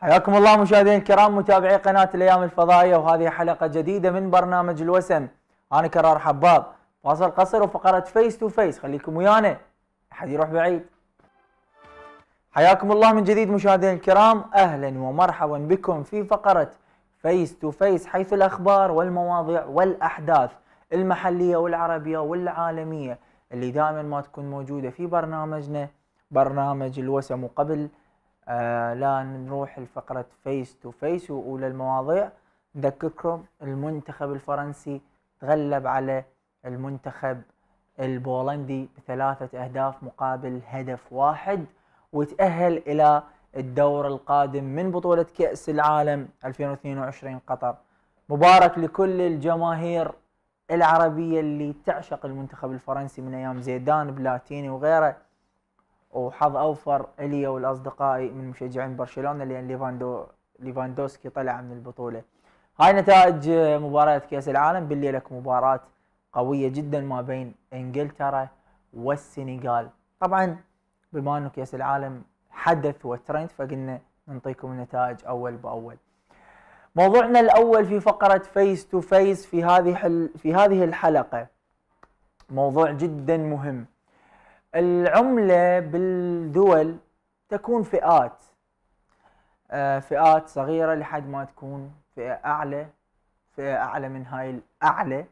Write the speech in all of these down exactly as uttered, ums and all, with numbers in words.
حياكم الله مشاهدينا الكرام متابعي قناة الأيام الفضائية، وهذه حلقة جديدة من برنامج الوسم. أنا كرار حباب، فاصل قصير وفقرة فيس تو فيس، خليكم ويانا أحد يروح بعيد. حياكم الله من جديد مشاهدينا الكرام، أهلا ومرحبا بكم في فقرة فيس تو فيس، حيث الأخبار والمواضيع والأحداث المحلية والعربية والعالمية اللي دائما ما تكون موجودة في برنامجنا برنامج الوسم. وقبل آه لا نروح لفقرة فيس تو فيس وأولى المواضيع، نذكركم المنتخب الفرنسي تغلب على المنتخب البولندي بثلاثة أهداف مقابل هدف واحد، وتأهل إلى الدور القادم من بطولة كأس العالم ألفين واثنين وعشرين قطر. مبارك لكل الجماهير العربية اللي تعشق المنتخب الفرنسي من أيام زيدان بلاتيني وغيره، وحظ أوفر إلي والأصدقائي من مشجعين برشلونة لأن ليفاندو ليفاندوسكي طلع من البطولة. هاي نتائج مباراة كأس العالم. بالليلك مباراة قوية جدا ما بين إنجلترا والسنغال. طبعا بما أنه كأس العالم حدث وترند فقلنا نعطيكم النتائج أول بأول. موضوعنا الأول في فقرة فيس تو فيس في هذه في هذه الحلقة موضوع جدا مهم. العملة بالدول تكون فئات فئات صغيرة لحد ما تكون فئة أعلى فئة أعلى من هاي الأعلى.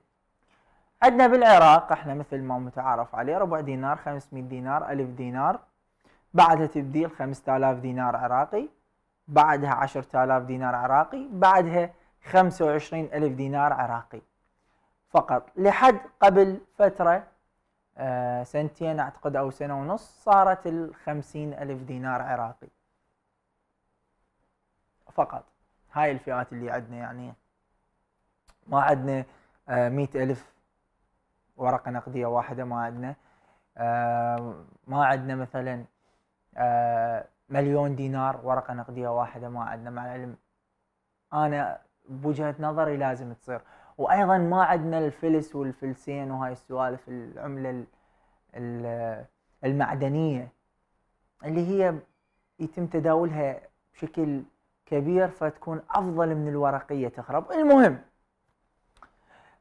عندنا بالعراق احنا مثل ما متعارف عليه ربع دينار، خمسمئة دينار، ألف دينار، بعدها تبديل خمسة آلاف دينار عراقي، بعدها عشرة آلاف دينار عراقي، بعدها خمسة وعشرين ألف دينار عراقي فقط. لحد قبل فترة آه سنتين أعتقد أو سنة ونص صارت الخمسين ألف دينار عراقي فقط. هاي الفئات اللي عندنا، يعني ما عندنا آه مئة ألف ورقة نقدية واحدة، ما عندنا آه ما عندنا مثلا آه مليون دينار ورقة نقدية واحدة، ما عندنا. مع العلم أنا بوجهة نظري لازم تصير. وايضا ما عندنا الفلس والفلسين وهاي السوالف، العمله المعدنيه اللي هي يتم تداولها بشكل كبير فتكون افضل من الورقيه تخرب. المهم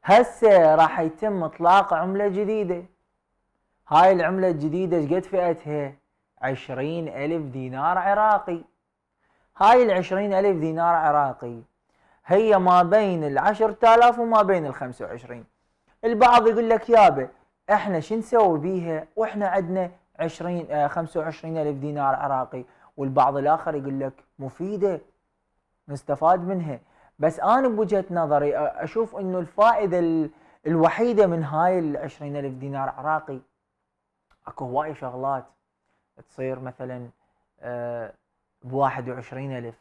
هسه راح يتم اطلاق عمله جديده. هاي العمله الجديده شقد فئتها؟ عشرين ألف دينار عراقي. هاي العشرين ألف دينار عراقي هي ما بين العشرة آلاف وما بين الخمسة وعشرين. البعض يقول لك يابا احنا شو نسوي بيها واحنا عندنا عشرين خمسة وعشرين ألف دينار عراقي، والبعض الآخر يقول لك مفيدة نستفاد منها. بس أنا بوجهة نظري أشوف إنه الفائدة الوحيدة من هاي العشرين ألف دينار عراقي أكو هواي شغلات تصير مثلا بواحد وعشرين ألف،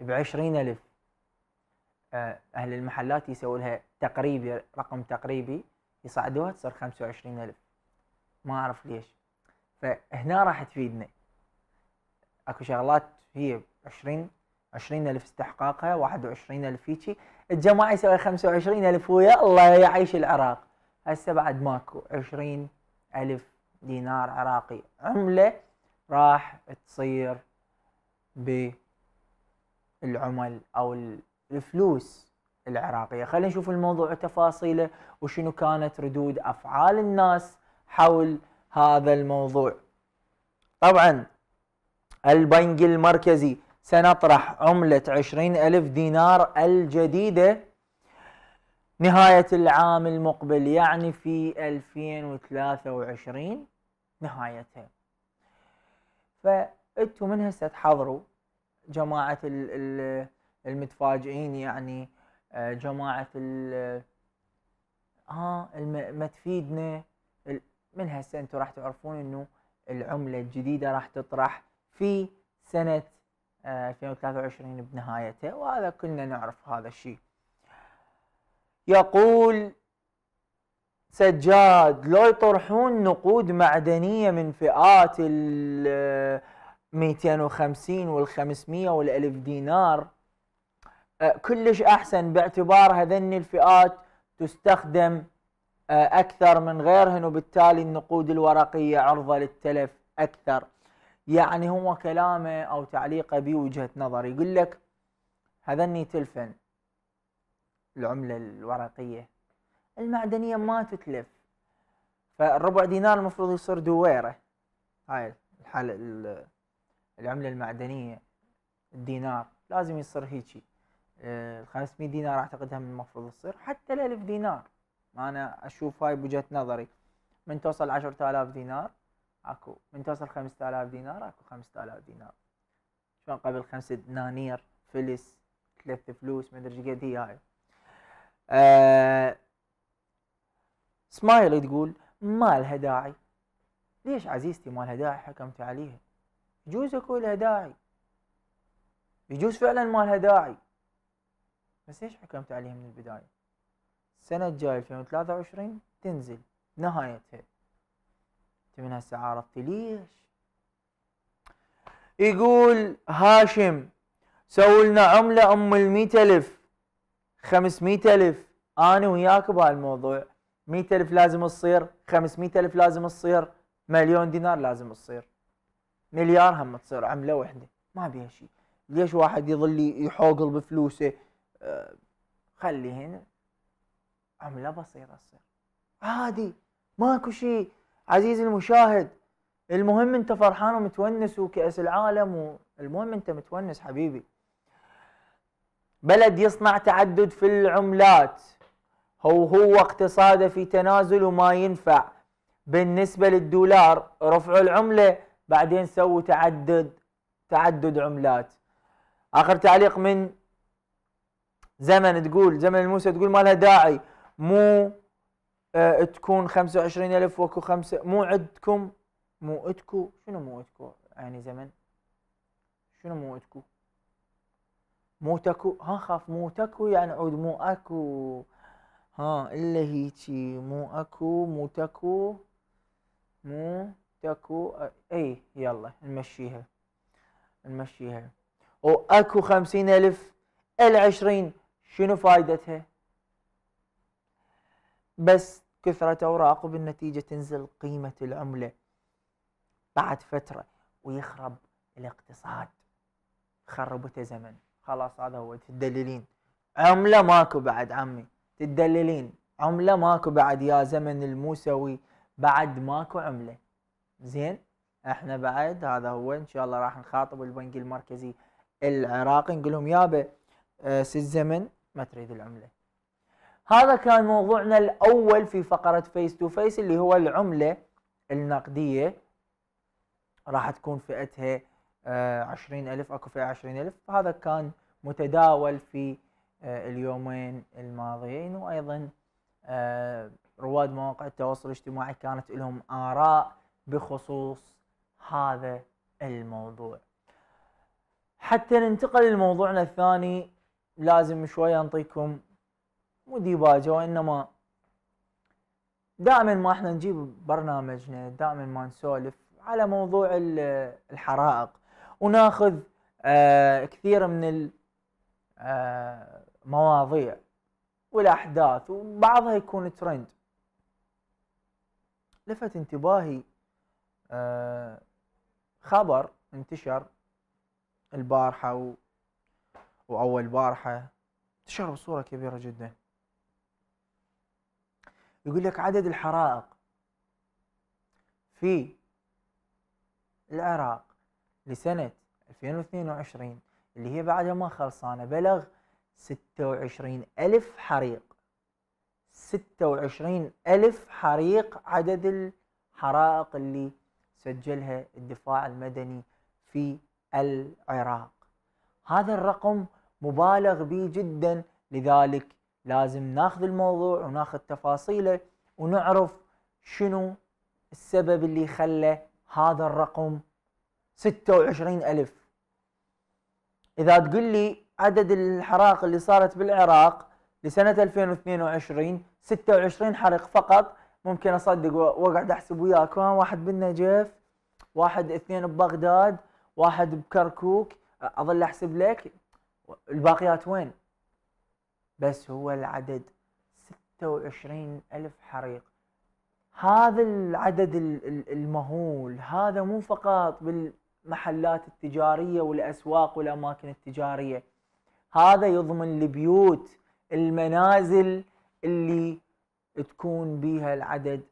بعشرين ألف. أهل المحلات يسووا لها تقريبي، رقم تقريبي يصعدوها تصير خمسة وعشرين ألف، ما أعرف ليش. فهنا راح تفيدنا أكو شغلات هي عشرين عشرين ألف استحقاقها، واحد وعشرين ألف هيجي، الجماعة يسوي خمسة وعشرين ألف ويا الله يعيش العراق. هسه بعد ماكو عشرين ألف دينار عراقي، عملة راح تصير بالعمل أو ال الفلوس العراقية. خلينا نشوف الموضوع تفاصيله وشنو كانت ردود أفعال الناس حول هذا الموضوع. طبعا البنك المركزي سنطرح عملة عشرين ألف دينار الجديدة نهاية العام المقبل، يعني في ألفين وثلاثة وعشرين نهايتها. فأنتوا من هسه تحضروا جماعة ال ال المتفاجئين، يعني جماعة ال ها ما تفيدنا من هسه. انتم راح تعرفون انه العملة الجديدة راح تطرح في سنة ألفين وثلاثة وعشرين بنهايتها، وهذا كلنا نعرف هذا الشيء. يقول سجاد لو يطرحون نقود معدنية من فئات ال مئتين وخمسين وال خمسمئة وال ألف دينار كلش أحسن، باعتبار هذني الفئات تستخدم أكثر من غيرهن، وبالتالي النقود الورقية عرضة للتلف أكثر. يعني هو كلامه أو تعليقه بوجهة نظر، يقول لك هذني تلفن العملة الورقية المعدنية ما تتلف، فالربع دينار المفروض يصير دويرة، هاي الحالة العملة المعدنية الدينار لازم يصير هيجي، ال خمسمئة دينار اعتقدها من المفروض تصير حتى ال ألف دينار، انا اشوف هاي بوجهة نظري. من توصل عشرة آلاف دينار اكو، من توصل خمسة آلاف دينار اكو خمسة آلاف دينار، شلون قبل خمس دنانير فلس ثلاث فلوس ما ادري ايش قد هي هاي. أه سمايل تقول ما لها داعي. ليش عزيزتي ما لها داعي حكمت عليها؟ يجوز اكو لها داعي، يجوز فعلا ما لها داعي، بس ليش حكمت عليها من البداية؟ السنة الجاية ألفين وثلاثة وعشرين تنزل نهايتها، انت من هسه عارضت ليش؟ يقول هاشم سووا لنا عملة ام المئة ألف خمسمئة ألف، انا وياك بهالموضوع، مئة ألف لازم تصير، خمسمئة ألف لازم تصير، مليون دينار لازم تصير، مليار هم تصير عملة واحدة، ما بيها شيء. ليش واحد يظل يحوقل بفلوسه؟ أه خلي هنا عملة بسيطة تصير عادي، ماكو شيء عزيزي المشاهد. المهم انت فرحان ومتونس وكأس العالم، والمهم انت متونس حبيبي. بلد يصنع تعدد في العملات هو هو اقتصاده في تنازل وما ينفع. بالنسبة للدولار رفعوا العملة بعدين سووا تعدد تعدد عملات. آخر تعليق من زمن، تقول زمن الموسى تقول ما لها داعي، مو اه تكون خمسة وعشرين ألف وكو خمسة، مو عدكم مو عدكو، شنو مو عدكو يعني زمن؟ شنو مو عدكو؟ مو تكو، ها خاف مو تكو يعني عود مو أكو، ها إلا هيجي مو أكو مو تكو مو تكو، أي يلا نمشيها نمشيها. وأكو خمسين ألف العشرين شنو فائدتها؟ بس كثرة أوراقه بالنتيجة تنزل قيمة العملة بعد فترة ويخرب الاقتصاد، خربته زمن خلاص. هذا هو، تدللين عملة ماكو بعد عمي، تدللين عملة ماكو بعد يا زمن الموسوي، بعد ماكو عملة. زين احنا بعد هذا هو ان شاء الله راح نخاطب البنك المركزي العراقي نقول لهم يابا سي الزمن ما تريد العملة. هذا كان موضوعنا الأول في فقرة فيس تو فيس اللي هو العملة النقدية، راح تكون فئتها عشرين ألف، أكو فئة عشرين ألف، فهذا كان متداول في اليومين الماضيين. وأيضا رواد مواقع التواصل الاجتماعي كانت لهم آراء بخصوص هذا الموضوع. حتى ننتقل لموضوعنا الثاني لازم شوية نعطيكم مو ديباجة، وإنما دائما ما احنا نجيب برنامجنا دائما ما نسولف على موضوع الحرائق، وناخذ آه كثير من المواضيع والأحداث وبعضها يكون ترند. لفت انتباهي آه خبر انتشر البارحة و... وأول بارحة انتشر بصورة كبيرة جدا، يقول لك عدد الحرائق في العراق لسنة ألفين واثنين وعشرين اللي هي بعدها ما خلصانة بلغ ستة وعشرين ألف حريق، ستة وعشرين ألف حريق عدد الحرائق اللي سجلها الدفاع المدني في العراق. هذا الرقم مبالغ به جدا، لذلك لازم ناخذ الموضوع وناخذ تفاصيله ونعرف شنو السبب اللي خلى هذا الرقم ستة وعشرين ألف. إذا تقول لي عدد الحرائق اللي صارت بالعراق لسنة ألفين واثنين وعشرين ستة وعشرين حريق فقط، ممكن أصدق وأقعد أحسب وياك، واحد بالنجف، واحد اثنين ببغداد، واحد بكركوك، أظل أحسب لك الباقيات وين. بس هو العدد ستة وعشرين ألف حريق، هذا العدد المهول، هذا مو فقط المحلات التجارية والأسواق والأماكن التجارية. هذا يضمن البيوت، المنازل اللي تكون بيها العدد،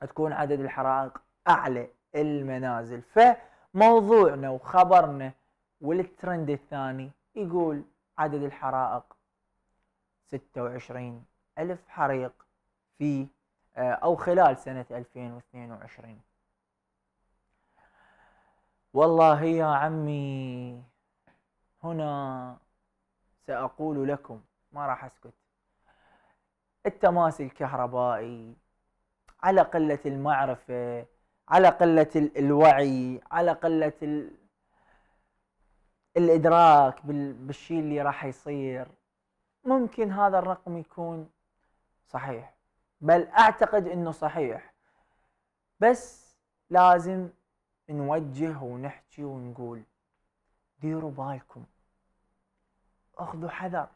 تكون عدد الحرائق أعلى المنازل. فموضوعنا وخبرنا والترند الثاني يقول عدد الحرائق ستة وعشرين ألف حريق في أو خلال سنة ألفين واثنين وعشرين. والله يا عمي هنا سأقول لكم، ما راح أسكت، التماس الكهربائي، على قلة المعرفة، على قلة الوعي، على قلة ال... الإدراك بال... بالشيء اللي راح يصير. ممكن هذا الرقم يكون صحيح، بل أعتقد أنه صحيح، بس لازم نوجه ونحكي ونقول ديروا بالكم، أخذوا حذر.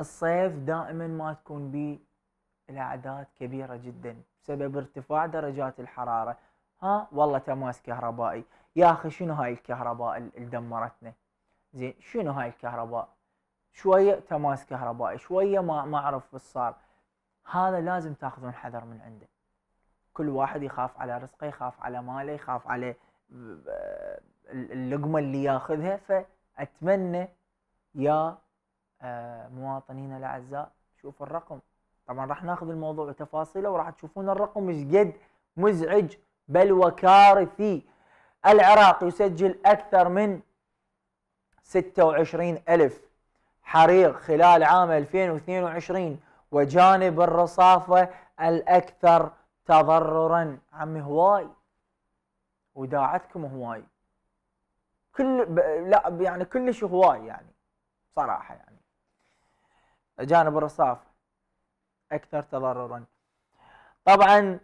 الصيف دائما ما تكون بيه الأعداد كبيرة جدا بسبب ارتفاع درجات الحرارة. ها والله تماس كهربائي، يا أخي شنو هاي الكهرباء اللي دمرتنا؟ زين شنو هاي الكهرباء؟ شوية تماس كهربائي، شوية ما ما أعرف وش صار. هذا لازم تاخذون حذر من عنده. كل واحد يخاف على رزقه، يخاف على ماله، يخاف على اللقمة اللي ياخذها. فأتمنى يا مواطنينا الأعزاء شوفوا الرقم. طبعا راح ناخذ الموضوع تفاصيله وراح تشوفون الرقم مش قد مزعج بل وكارثي. العراق يسجل أكثر من ستة وعشرين ألف حريق خلال عام ألفين واثنين وعشرين، وجانب الرصافة الأكثر تضررا. عمي هواي وداعتكم هواي، كل ب... لا يعني كلش هواي يعني صراحة، يعني جانب الرصافة أكثر تضررا. طبعا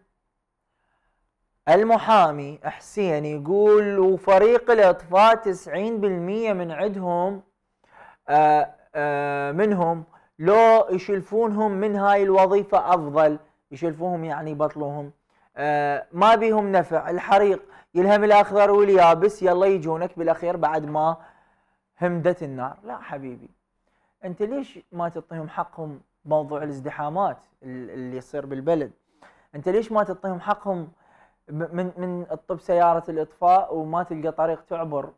المحامي حسين يقول وفريق الإطفاء تسعين بالمئة من عندهم آآ آآ منهم لو يشلفونهم من هاي الوظيفة أفضل، يشلفوهم يعني يبطلوهم، ما بيهم نفع. الحريق يلهم الأخضر واليابس، يلا يجونك بالأخير بعد ما همدت النار. لا حبيبي، أنت ليش ما تعطيهم حقهم؟ موضوع الازدحامات اللي يصير بالبلد، أنت ليش ما تعطيهم حقهم من من الطب سيارة الإطفاء وما تلقى طريق تعبر؟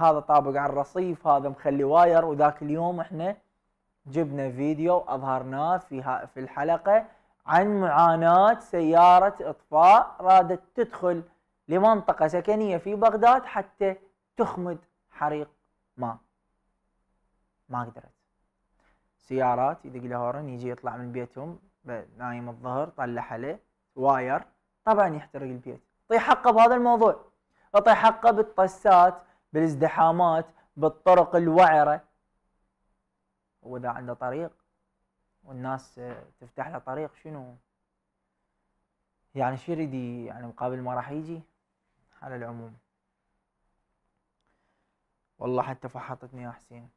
هذا طابق على الرصيف، هذا مخلي واير. وذاك اليوم احنا جبنا فيديو أظهرناه في في الحلقة عن معاناة سيارة إطفاء رادت تدخل لمنطقة سكنية في بغداد حتى تخمد حريق ما ما قدرت. سيارات يدق لها هورن، يجي يطلع من بيتهم نايم الظهر، طلع عليه واير، طبعا يحترق البيت. طيح حقه بهذا الموضوع، طيح حقه بالطسات، بالازدحامات، بالطرق الوعرة. هو ذا عنده طريق والناس تفتح له طريق، شنو يعني شو يريد يعني مقابل ما راح يجي؟ على العموم والله حتى فحطتني يا حسين.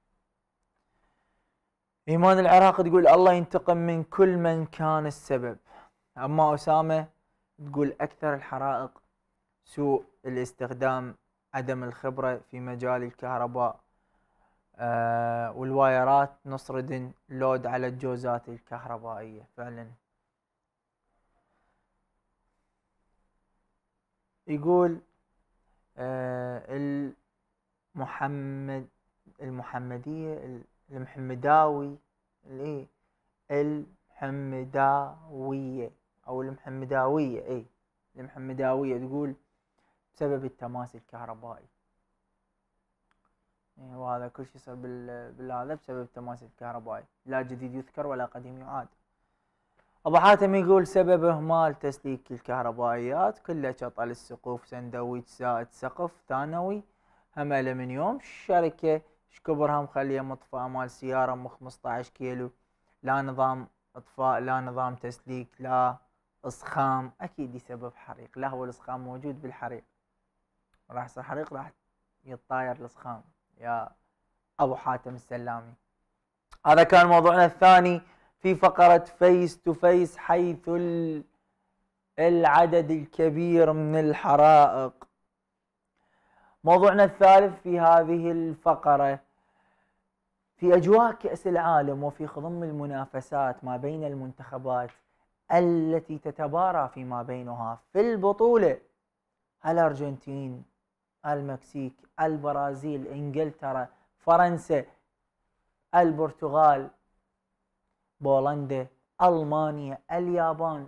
إيمان العراق تقول الله ينتقم من كل من كان السبب. أما أسامة تقول أكثر الحرائق سوء الاستخدام، عدم الخبرة في مجال الكهرباء آه والوايرات، نصردن لود على الجوزات الكهربائية. فعلا يقول آه المحمد المحمدية المحمداوي الايه المحمداوية او المحمداوية اي المحمداوية تقول بسبب التماس الكهربائي. وهذا كل شيء يصير بالهذا بسبب التماس الكهربائي، لا جديد يذكر ولا قديم يعاد. ابو حاتم يقول سبب اهمال تسليك الكهربائيات، كله شطل السقوف، سندويش زائد سقف ثانوي، همله من يوم الشركه شكبرها مخليه مطفاه مال سياره ام خمسطعش كيلو، لا نظام اطفاء، لا نظام تسليك، لا اسخام. اكيد يسبب حريق، لا هو الاسخام موجود بالحريق، راح يصير حريق راح يتطاير الاسخام يا ابو حاتم السلامي. هذا كان موضوعنا الثاني في فقرة فيس تو فيس، حيث العدد الكبير من الحرائق موضوعنا الثالث في هذه الفقرة: في أجواء كأس العالم وفي خضم المنافسات ما بين المنتخبات التي تتبارى فيما بينها في البطولة، الأرجنتين، المكسيك، البرازيل، إنجلترا، فرنسا، البرتغال، بولندا، ألمانيا، اليابان،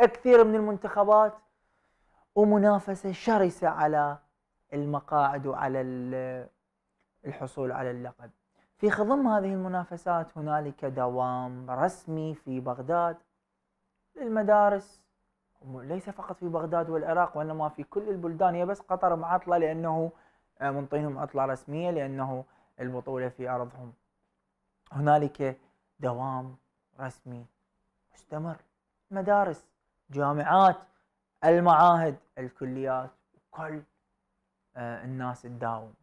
كثير من المنتخبات ومنافسة شرسة على المقاعد وعلى الحصول على اللقب. في خضم هذه المنافسات هنالك دوام رسمي في بغداد للمدارس، ليس فقط في بغداد والعراق وإنما في كل البلدان، هي بس قطر معطلة لأنه منطينهم عطلة رسمية لأنه البطولة في أرضهم. هنالك دوام رسمي مستمر، مدارس، جامعات، المعاهد، الكليات، وكل الناس تداوم.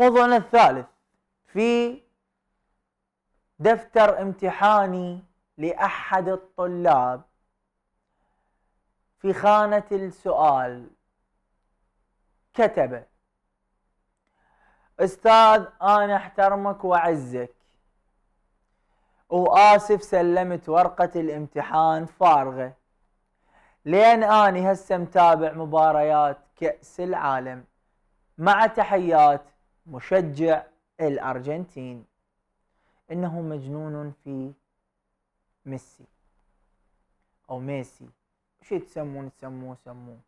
موضوعنا الثالث: في دفتر امتحاني لأحد الطلاب، في خانة السؤال كتب: أستاذ أنا أحترمك وأعزك وآسف سلمت ورقة الامتحان فارغة لأن أنا هسه متابع مباريات كأس العالم، مع تحيات مشجع الأرجنتين. إنه مجنون في ميسي أو ميسي، شي تسمون تسموه سموه.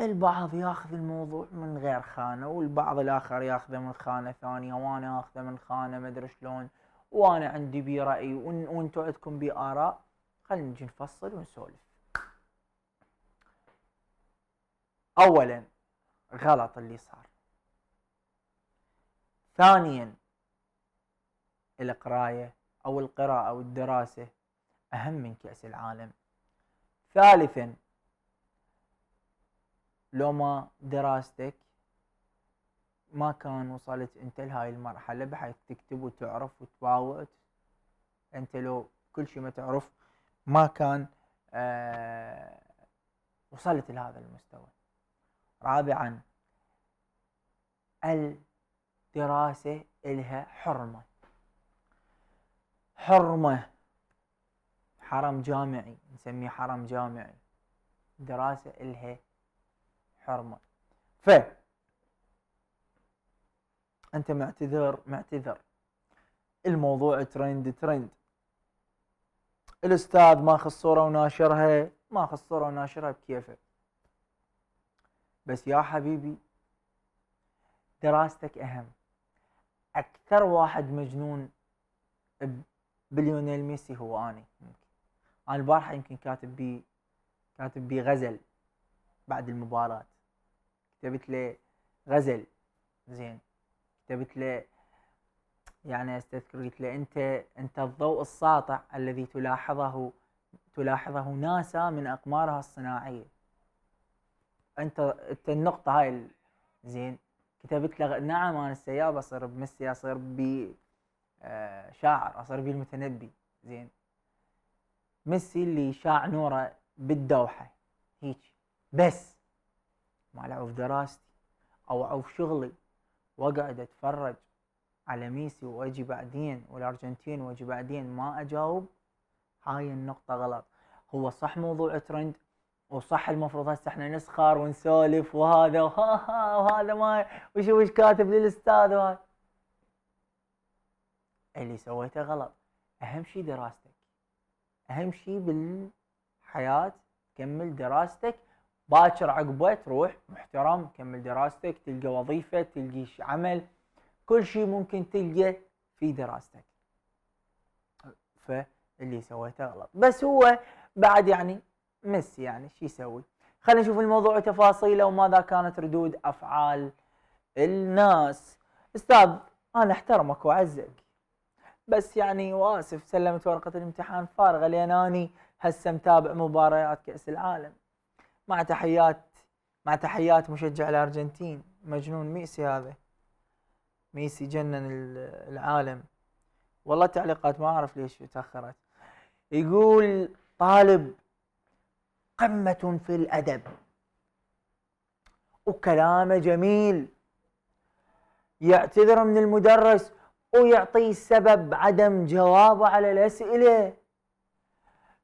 البعض ياخذ الموضوع من غير خانة، والبعض الآخر ياخذه من خانة ثانية، وأنا آخذه من خانة ما أدري شلون، وأنا عندي بي رأي وأنتم عندكم بي آراء. خلينا نجي نفصل ونسولف. أولاً غلط اللي صار. ثانياً القراية أو القراءة أو الدراسة أهم من كأس العالم. ثالثاً لو ما دراستك ما كان وصلت انت لهاي المرحلة بحيث تكتب وتعرف وتباوع. انت لو كل شيء ما تعرف ما كان آه وصلت لهذا المستوى. رابعا الدراسة إلها حرمة، حرمة حرم جامعي، نسميه حرم جامعي، دراسة إلها حرمة. ف أنت معتذر معتذر، الموضوع ترند ترند، الأستاذ ماخذ صورة وناشرها، ماخذ صورة وناشرها بكيفه، بس يا حبيبي دراستك أهم. أكثر واحد مجنون بليونيل ميسي هو أنا. أنا البارحة يمكن كاتب بي كاتب بي غزل بعد المباراة، كتبت له غزل زين، كتبت له يعني استذكر قلت له: أنت أنت الضوء الساطع الذي تلاحظه تلاحظه ناسا من أقمارها الصناعية. أنت أنت النقطة هاي زين. كتبت له: نعم أنا السياب أصير بميسي، أصير بي آه شاعر، أصير بي المتنبي. زين ميسي اللي شاع نوره بالدوحة هيك، بس ما لعب في دراستي او او في شغلي، واقعد اتفرج على ميسي واجي بعدين والارجنتين واجي بعدين ما اجاوب. هاي النقطة غلط. هو صح موضوع ترند وصح المفروض هسه احنا نسخر ونسولف وهذا وها وهذا ما وش وش كاتب للاستاذ وهذا. اللي سويته غلط. اهم شيء دراستك، اهم شيء بالحياة كمل دراستك، باكر عقبه تروح محترم كمل دراستك، تلقى وظيفه، تلقى عمل، كل شيء ممكن تلقى في دراستك. فاللي سويته غلط، بس هو بعد يعني ميسي يعني شو يسوي. خلينا نشوف الموضوع وتفاصيله وماذا كانت ردود افعال الناس. استاذ انا احترمك واعزك، بس يعني واسف سلمت ورقه الامتحان فارغه لان اني هسه متابع مباريات كاس العالم، مع تحيات مع تحيات مشجع الأرجنتين. مجنون ميسي هذا، ميسي جنن العالم والله. التعليقات ما أعرف ليش تأخرت. يقول: طالب قمة في الأدب وكلامه جميل، يعتذر من المدرس ويعطيه سبب عدم جوابه على الأسئلة.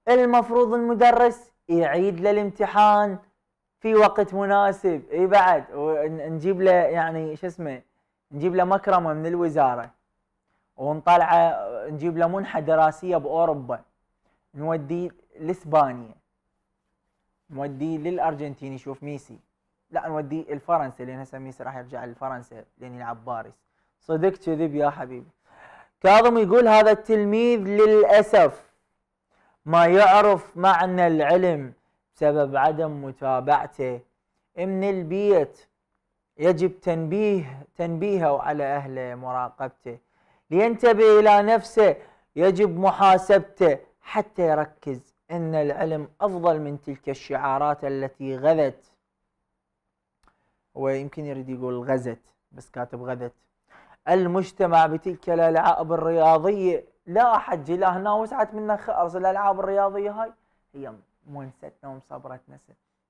المفروض المدرس يعيد للامتحان في وقت مناسب، اي بعد، ونجيب له يعني شو اسمه، نجيب له مكرمه من الوزاره، ونطلعه نجيب له منحه دراسيه باوروبا، نوديه لاسبانيا، نوديه للارجنتين يشوف ميسي، لا نوديه لفرنسا لان هسه ميسي راح يرجع لفرنسا لان يلعب باريس. صدق كذب يا حبيبي؟ كاظم يقول هذا التلميذ للاسف ما يعرف معنى العلم بسبب عدم متابعته من البيت، يجب تنبيه تنبيهه على أهله، مراقبته لينتبه إلى نفسه، يجب محاسبته حتى يركز. إن العلم أفضل من تلك الشعارات التي غذت، ويمكن يريد يقول غزت بس كاتب غذت، المجتمع بتلك الألعاب الرياضية. لا أحد جيله هنا وسعت منه خالص، الألعاب الرياضية هاي هي ونستنا ومصبرتنا،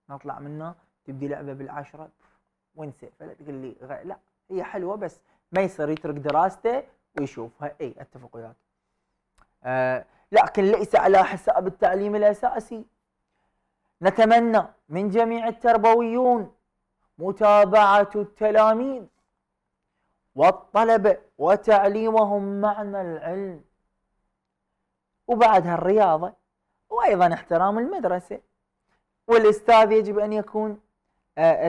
نطلع منها تبدي لعبه بالعشره ونسى، فلا تقول لي غ... لا هي حلوه بس ما يصير يترك دراسته ويشوفها. اي اتفق وياك، آه لكن ليس على حساب التعليم الاساسي. نتمنى من جميع التربويون متابعه التلاميذ والطلبه وتعليمهم معنى العلم، وبعدها الرياضه، وايضا احترام المدرسه والاستاذ. يجب ان يكون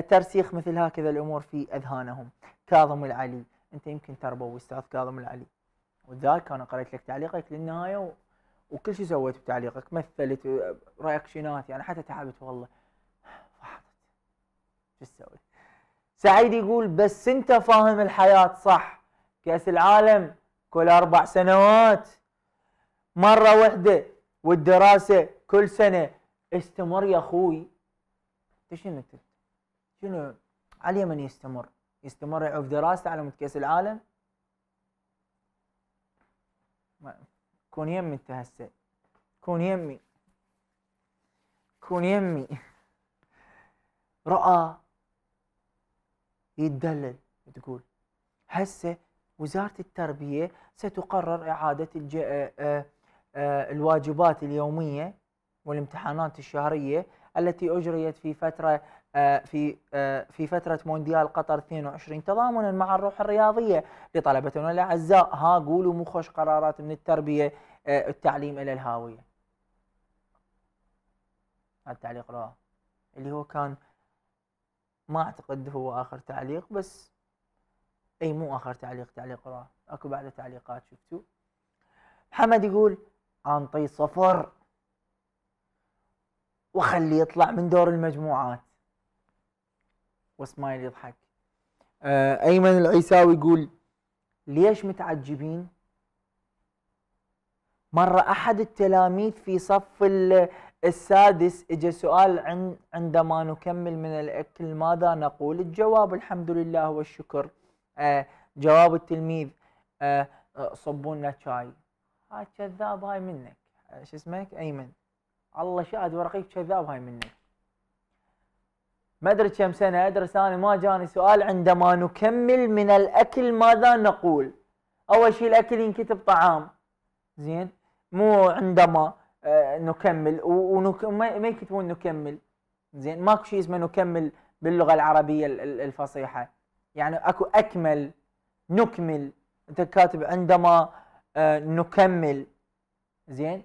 ترسيخ مثل هكذا الامور في اذهانهم. كاظم العلي، انت يمكن تربوي استاذ كاظم العلي، وذاك انا قريت لك تعليقك للنهايه و... وكل شيء سويت بتعليقك، مثلت رياكشنات يعني حتى تعبت والله، فحطت شو تسوي. سعيد يقول بس انت فاهم الحياه صح، كاس العالم كل اربع سنوات مره واحده والدراسة كل سنة، استمر يا اخوي. شنو شنو على من يستمر؟ يستمر يعوف دراسته على مود كأس العالم؟ كون يمي انت هسه، كون يمي، كون يمي. رؤى يتدلل تقول هسه وزارة التربية ستقرر إعادة الج الواجبات اليومية والامتحانات الشهرية التي أجريت في فترة في في فترة مونديال قطر اثنين وعشرين تضامنا مع الروح الرياضية لطلبتنا الأعزاء. ها قولوا مو خوش قرارات من التربية، التعليم إلى الهاوية. هذا التعليق راه اللي هو كان، ما أعتقد هو آخر تعليق، بس أي مو آخر تعليق، تعليق راه أكو بعد تعليقات شفتوا. محمد يقول أنطي صفر وخلي يطلع من دور المجموعات، واسمايل يضحك. آه أيمن العيساوي يقول ليش متعجبين؟ مرة أحد التلاميذ في صف السادس إجا سؤال عن عندما نكمل من الأكل ماذا نقول؟ الجواب الحمد لله والشكر. آه جواب التلميذ آه صبونا شاي. هاي كذاب، هاي منك شو اسمك ايمن، الله شاهد ورقيك كذاب، هاي منك. ما ادري كم سنه ادرس انا، ما جاني سؤال عندما نكمل من الاكل ماذا نقول. اول شيء الاكل ينكتب طعام، زين، مو عندما آه نكمل، وما يكتبون نكمل، زين، ماكو شيء اسمه نكمل باللغه العربيه الفصيحه، يعني اكو اكمل نكمل، انت كاتب عندما آه نكمل، زين،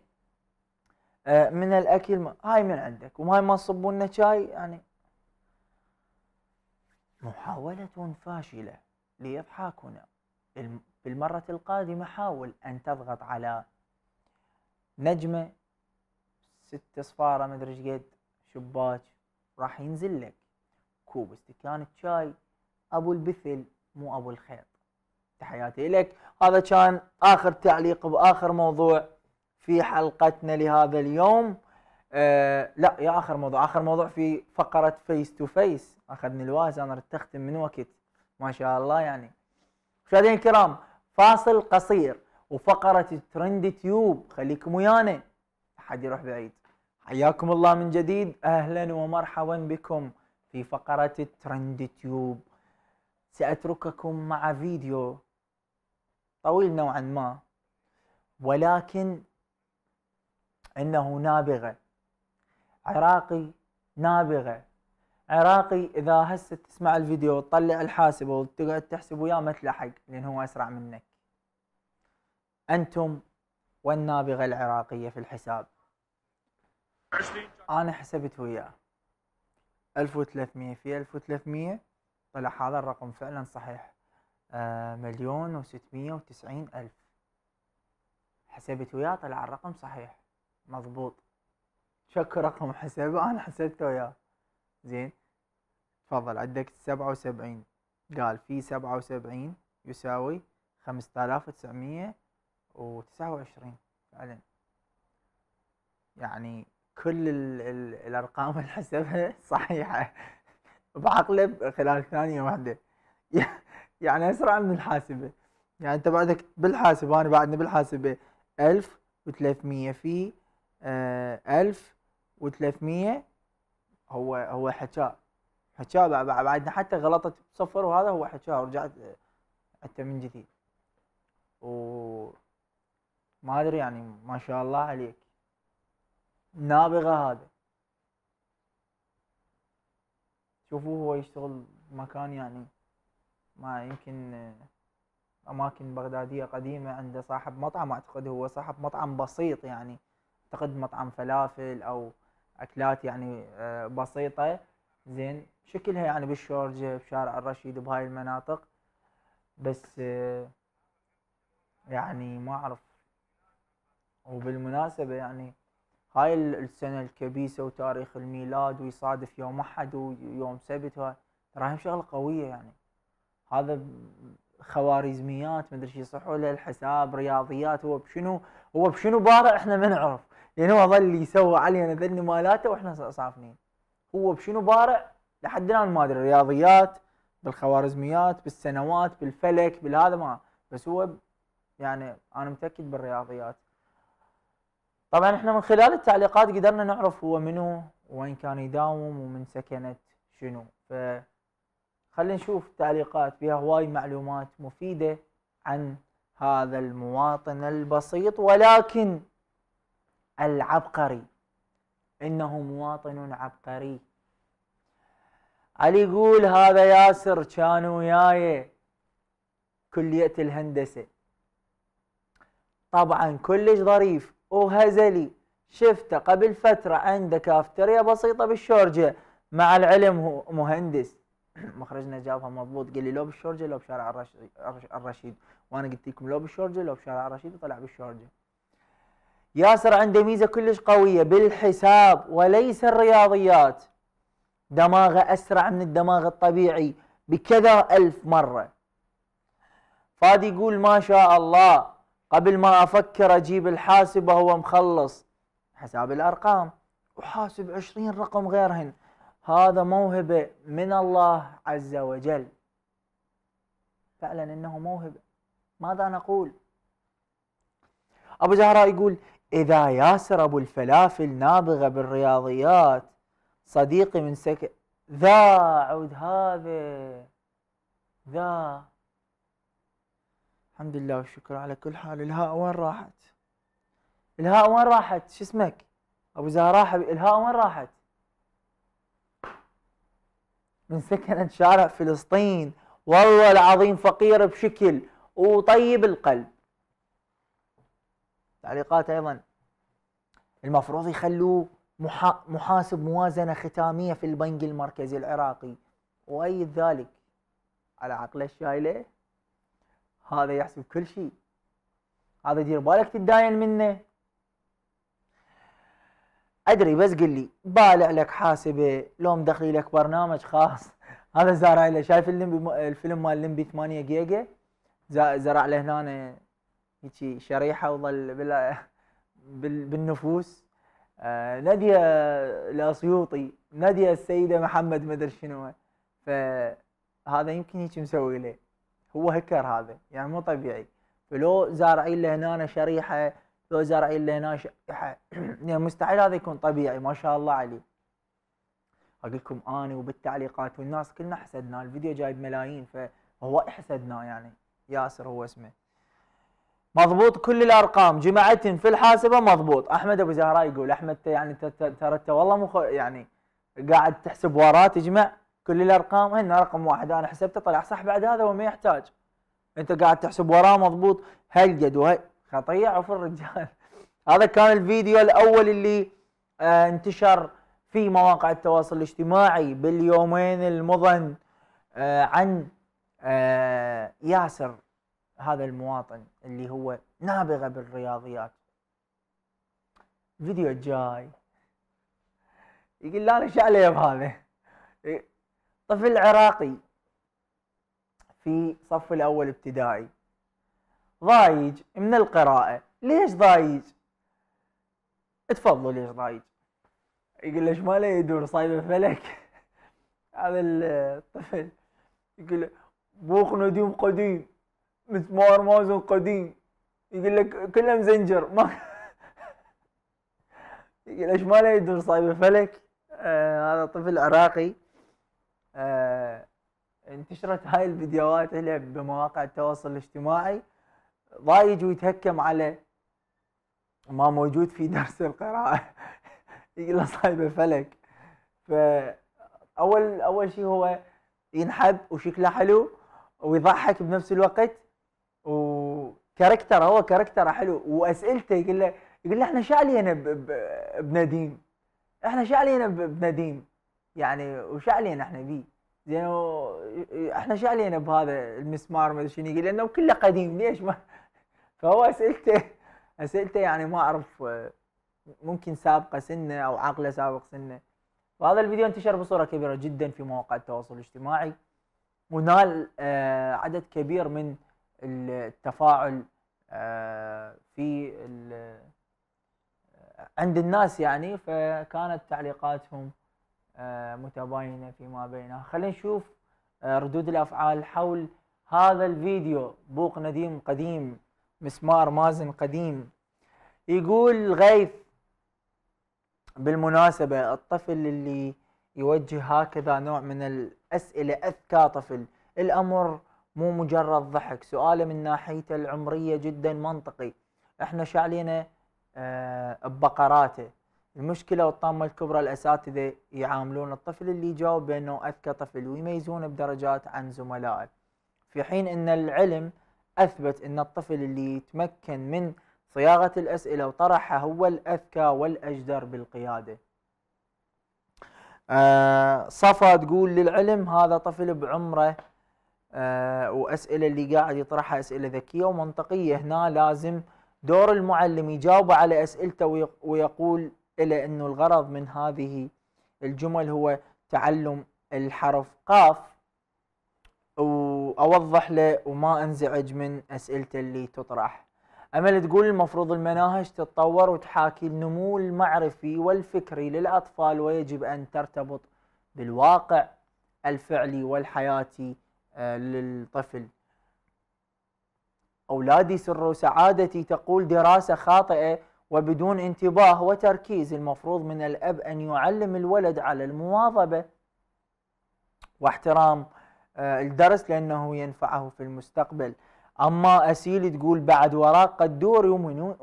آه من الاكل ما. هاي من عندك، وهاي ما صبوا لنا شاي، يعني محاولة فاشلة. ليضحكنا بالمرة القادمة، حاول ان تضغط على نجمة ست صفارة مدري ايش قد شباك، راح ينزل لك كوب استكانة شاي ابو البثل مو ابو الخير. تحياتي لك. هذا كان آخر تعليق بآخر موضوع في حلقتنا لهذا اليوم. آه لا يا آخر موضوع، آخر موضوع في فقرة فيس تو فيس. أخذني الواز أنا رتختم من وقت ما شاء الله. يعني مشاهدينا الكرام، فاصل قصير وفقرة ترند تيوب، خليكم ويانا، حد يروح بعيد. حياكم الله من جديد، أهلا ومرحبا بكم في فقرة الترند تيوب. سأترككم مع فيديو طويل نوعا ما، ولكن إنه نابغة، عراقي نابغة، عراقي. إذا هسه تسمع الفيديو وتطلع الحاسبة وتقعد تحسب وياه ما تلحق، لأن هو أسرع منك. أنتم والنابغة العراقية في الحساب. أنا حسبت وياه ألف وثلاثمية في ألف وثلاثمية، طلع هذا الرقم فعلا صحيح، آه مليون وستمية وتسعين ألف. حسبت وياه طلع الرقم صحيح مضبوط، شكو رقم حسابه، أنا حسبته وياه زين. تفضل عندك سبعة وسبعين، قال في سبعة وسبعين يساوي خمسة آلاف وتسعمية وتسعة وعشرين. فعلا يعني كل ال ال الأرقام اللي حسبها صحيحة بعقله خلال ثانية واحدة، يعني أسرع من الحاسبة. يعني أنت بعدك بالحاسبة، أنا بعدني بالحاسبة ألف وثلاثمية في ألف وثلاثمية. هو هو حكاه حكاه بعدنا حتى غلطت بصفر، وهذا هو حكاه ورجعت حتى من جديد. وما أدري يعني، ما شاء الله عليك، نابغة هذا. شوفوه هو يشتغل مكان، يعني ما يمكن أماكن بغدادية قديمة، عنده صاحب مطعم، أعتقد هو صاحب مطعم بسيط، يعني أعتقد مطعم فلافل أو أكلات يعني بسيطة زين، شكلها يعني بالشورجة بشارع الرشيد بهاي المناطق. بس يعني ما أعرف. وبالمناسبة يعني هاي السنة الكبيسة وتاريخ الميلاد ويصادف يوم أحد ويوم سبت، تراهم شغلة قوية. يعني هذا خوارزميات مدري شو يصحوا له، الحساب، رياضيات، هو بشنو هو بشنو بارع احنا ما نعرف، لأن يعني هو ظل يسوى علينا ذني مالاته واحنا صافنين. هو بشنو بارع لحد الآن ما أدري، الرياضيات، بالخوارزميات، بالسنوات، بالفلك، بالهذا ما، بس هو يعني أنا متأكد بالرياضيات. طبعا احنا من خلال التعليقات قدرنا نعرف هو منو وين كان يداوم ومن سكنة شنو. فخلينا نشوف التعليقات، فيها هواي معلومات مفيدة عن هذا المواطن البسيط ولكن العبقري. انه مواطن عبقري. علي يقول هذا ياسر كان وياي كلية الهندسة، طبعا كلش ظريف وهزلي، شفته قبل فترة عنده كافتريا بسيطة بالشورجة، مع العلم هو مهندس. مخرجنا جابها مضبوط، قال لي لو بالشورجة لو بشارع الرشيد، وانا قلت لكم لو بالشورجة لو بشارع الرشيد، وطلع بالشورجة. ياسر عنده ميزة كلش قوية بالحساب وليس الرياضيات، دماغه أسرع من الدماغ الطبيعي بكذا ألف مرة. فادي يقول ما شاء الله، قبل ما أفكر أجيب الحاسبة هو مخلص حساب الأرقام وحاسب عشرين رقم غيرهن. هذا موهبة من الله عز وجل، فعلا إنه موهبة. ماذا نقول؟ أبو زهراء يقول إذا ياسر أبو الفلافل نابغة بالرياضيات، صديقي من سكن ذا عود هذا ذا. الحمد لله والشكر على كل حال. الهاء وين راحت؟ الهاء وين راحت؟ شو اسمك؟ أبو زهراء حبيبي، الهاء وين راحت؟ من سكنة شارع فلسطين، والله العظيم فقير بشكل وطيب القلب. تعليقات أيضا المفروض يخلوه محا... محاسب موازنة ختامية في البنك المركزي العراقي، وأيد ذلك على عقله الشايلة. هذا يحسب كل شيء، هذا دير بالك تتداين منه. ادري بس قل لي بالع لك حاسبه لو مدخلي لك برنامج خاص. هذا زارع له، شايف اللمبي، الفيلم مال اللمبي ثمانية جيجا، زرع له هنا هيجي شريحه وظل بال... بال... بالنفوس. آه ناديه الاسيوطي، ناديه السيده محمد مدري شنو، فهذا يمكن هيك مسوي له، هو هكر هذا يعني مو طبيعي. فلو زارعين له هنا شريحه، لو زارعين له هنا شريحه، يعني مستحيل هذا يكون طبيعي. ما شاء الله عليه، اقول لكم انا وبالتعليقات والناس كلنا حسدناه، الفيديو جايب ملايين فهو حسدناه يعني، ياسر هو اسمه. مضبوط كل الارقام جمعتهم في الحاسبه مضبوط. احمد ابو زهراء يقول احمد يعني ترى انت والله مو يعني قاعد تحسب وراه تجمع كل الارقام، هنا رقم واحد انا حسبته طلع صح بعد هذا وما يحتاج، انت قاعد تحسب وراه مضبوط هلقد وهي خطية عفوا الرجال. هذا كان الفيديو الاول اللي آه انتشر في مواقع التواصل الاجتماعي باليومين المضن آه عن آه ياسر هذا المواطن اللي هو نابغة بالرياضيات. فيديو الجاي يقول لا ايش عليه بهذا، طفل عراقي في صف الاول ابتدائي ضايج من القراءة. ليش ضايج؟ تفضلوا ليش ضايج؟ يقول ليش ما له يدور صايبه فلك. هذا الطفل يقول بوق نديم قديم مسمار مازن قديم، يقول لك كله مزنجر ما يقول ليش ما له يدور صايبه فلك. آه هذا طفل عراقي. آه انتشرت هاي الفيديوهات هلا بمواقع التواصل الاجتماعي، ضايج ويتهكم على ما موجود في درس القراءة يقول له صايبه فلك. فأول أول شيء هو ينحب وشكله حلو ويضحك بنفس الوقت، وكاركتره هو كاركتره حلو، وأسئلته يقول له يقول له احنا شو علينا بنديم؟ احنا شو علينا بنديم؟ يعني وش علينا احنا بيه؟ زين احنا شو علينا بهذا المسمار ما ادري شنو، يقول انه كله قديم ليش ما. فهو اسئلته اسئلته يعني ما اعرف، ممكن سابقه سنه او عقله سابق سنه. وهذا الفيديو انتشر بصوره كبيره جدا في مواقع التواصل الاجتماعي ونال عدد كبير من التفاعل في عند الناس يعني، فكانت تعليقاتهم متباينه فيما بينها. خلينا نشوف ردود الافعال حول هذا الفيديو. بوق نديم قديم مسمار مازن قديم. يقول غيث بالمناسبة الطفل اللي يوجه هكذا نوع من الأسئلة أذكى طفل، الأمر مو مجرد ضحك، سؤاله من ناحيته العمرية جدا منطقي، احنا شعلينا آه ببقراته. المشكلة والطامة الكبرى الأساتذة يعاملون الطفل اللي يجاوب بأنه أذكى طفل ويميزونه بدرجات عن زملائه، في حين أن العلم أثبت أن الطفل اللي يتمكن من صياغة الأسئلة وطرحها هو الأذكى والأجدر بالقيادة. أه صفا تقول للعلم هذا طفل بعمره أه وأسئلة اللي قاعد يطرحها أسئلة ذكية ومنطقية، هنا لازم دور المعلم يجاوب على أسئلته ويقول إلى أنه الغرض من هذه الجمل هو تعلم الحرف قاف، وأوضح له وما أنزعج من أسئلته اللي تطرح. أمل تقول المفروض المناهج تتطور وتحاكي النمو المعرفي والفكري للأطفال، ويجب أن ترتبط بالواقع الفعلي والحياتي للطفل. أولادي سر سعادتي تقول دراسة خاطئة وبدون انتباه وتركيز، المفروض من الأب أن يعلم الولد على المواظبة واحترام الدرس لأنه ينفعه في المستقبل. أما أسيل تقول بعد وراء قدوري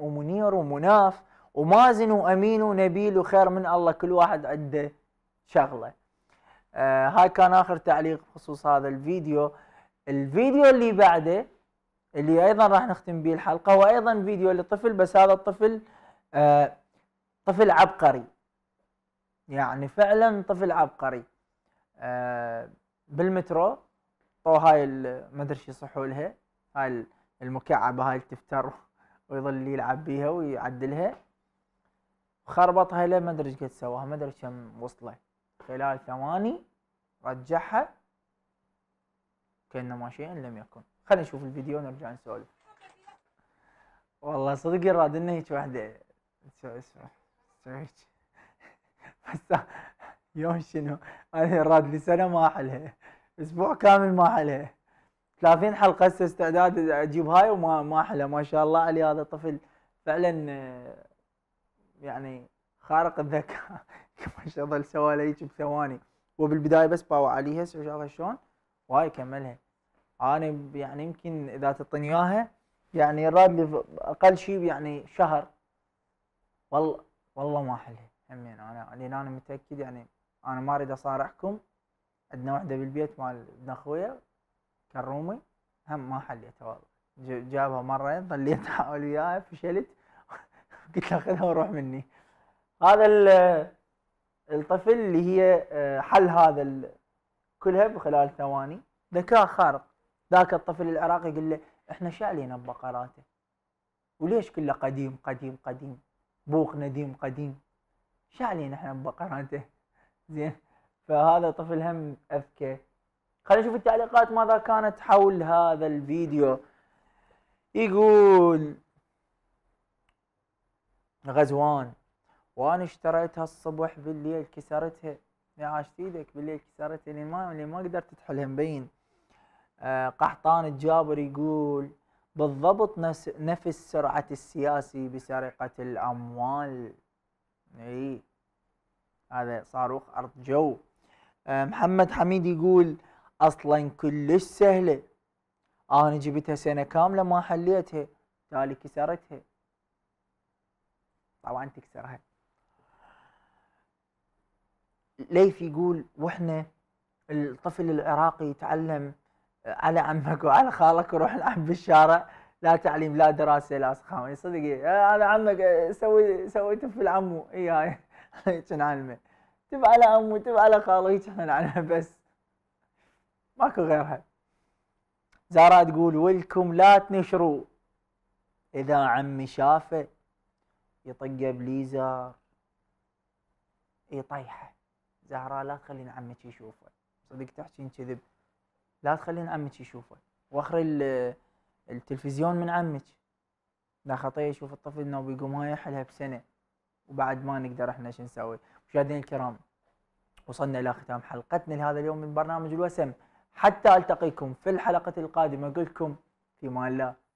ومنير ومناف ومازن وأمين ونبيل وخير من الله، كل واحد عنده شغلة. آه هاي كان آخر تعليق بخصوص هذا الفيديو. الفيديو اللي بعده اللي أيضا راح نختم به الحلقة هو أيضا فيديو لطفل، بس هذا الطفل آه طفل عبقري يعني، فعلا طفل عبقري. آه بالمترو طو هاي ما أدري شو يصحوا لها هاي المكعبة هاي اللي تفتر ويظل يلعب بيها ويعدلها، خربطها له ما ادري ايش قد سواها، ما ادري كم وصله، خلال ثواني رجعها كأنما شيئا لم يكن. خلينا نشوف الفيديو ونرجع نسولف. والله صدق راد انه هيك وحده تسوي تسوي بس يوم شنو انا راد لي سنه ما احلها، اسبوع كامل ما احلها، ثلاثين حلقة هسه استعداد اجيب هاي وما ما احلى. ما شاء الله عليه هذا الطفل فعلا يعني خارق الذكاء ما شاء الله سوى له هيك بثواني. وبالبدايه بس باوع عليها هسه شافها شلون وهاي كملها. انا يعني يمكن اذا تعطيني اياها يعني راد اقل شيء يعني شهر والله والله ما احلها همين. انا لان انا متاكد يعني انا ما اريد اصارحكم، عندنا وحده بالبيت مال ابن اخويا كرومي هم ما حليتها والله، جابها مرة ضليت احاول وياها فشلت قلت له خذها وروح مني. هذا الطفل اللي هي حل هذا كلها بخلال ثواني، ذكاء خارق. ذاك الطفل العراقي قال له احنا شالينا ببقراته وليش كله قديم قديم قديم بوق نديم قديم، شالينا احنا ببقراته زين. فهذا طفل هم اذكى. خلينا نشوف التعليقات ماذا كانت حول هذا الفيديو. يقول غزوان وانا اشتريتها الصبح بالليل كسرتها، يا عاشت ايدك بالليل كسرتها اللي ما اللي ما قدرت تحلها مبين. آه قحطان الجابر يقول بالضبط نفس سرعة السياسي بسرقة الأموال. اي هذا صاروخ أرض جو. آه محمد حميد يقول اصلا كلش سهله، انا جبتها سنه كامله ما حليتها تالي كسرتها. طبعا تكسرها. ليف يقول واحنا الطفل العراقي يتعلم على عمك وعلى خالك وروح العب بالشارع، لا تعليم لا دراسه لا سخاوه. صدقي على عمك سوي سوي طفل عمو، اي هاي كنا نعلمه تب على عمو تب على خاله هيك احنا نعلمه بس ماكو غيرها. زارا تقول ولكم لا تنشروا اذا عمي شافه يطقه بليزر يطيحه. زهرا لا تخلين عمك يشوفه، صدق تحكين كذب، لا تخلين عمك يشوفه واخري التلفزيون من عمك، لا خطيه يشوف الطفل انه بيقوم هاي يحلها بسنه. وبعد ما نقدر احنا شو نسوي. مشاهدينا الكرام وصلنا الى ختام حلقتنا لهذا اليوم من برنامج الوسم، حتى ألتقيكم في الحلقة القادمة. أقول لكم في أمان الله.